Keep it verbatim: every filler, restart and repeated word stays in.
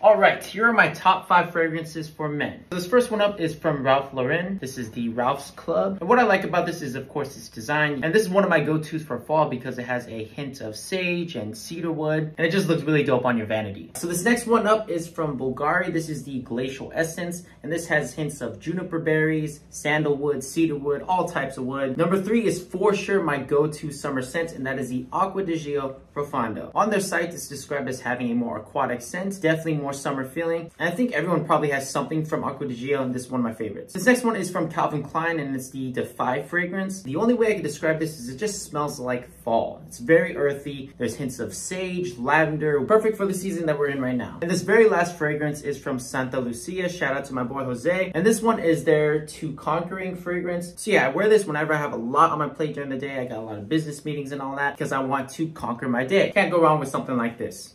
All right, here are my top five fragrances for men. So this first one up is from Ralph Lauren. This is the Ralph's Club. And what I like about this is, of course, its design. And this is one of my go-tos for fall because it has a hint of sage and cedarwood. And it just looks really dope on your vanity. So this next one up is from Bulgari. This is the Glacial Essence. And this has hints of juniper berries, sandalwood, cedarwood, all types of wood. Number three is for sure my go-to summer scent, and that is the Acqua di Giò Profondo. On their site, it's described as having a more aquatic scent, definitely more summer feeling, and I think everyone probably has something from Acqua di Giò, and this is one of my favorites. This next one is from Calvin Klein, and it's the Defy fragrance. The only way I can describe this is it just smells like fall. It's very earthy. There's hints of sage, lavender, perfect for the season that we're in right now. And this very last fragrance is from Santa Lucia. Shout out to my boy Jose. And this one is their To Conquering fragrance. So yeah, I wear this whenever I have a lot on my plate during the day. I got a lot of business meetings and all that because I want to conquer my day. Can't go wrong with something like this.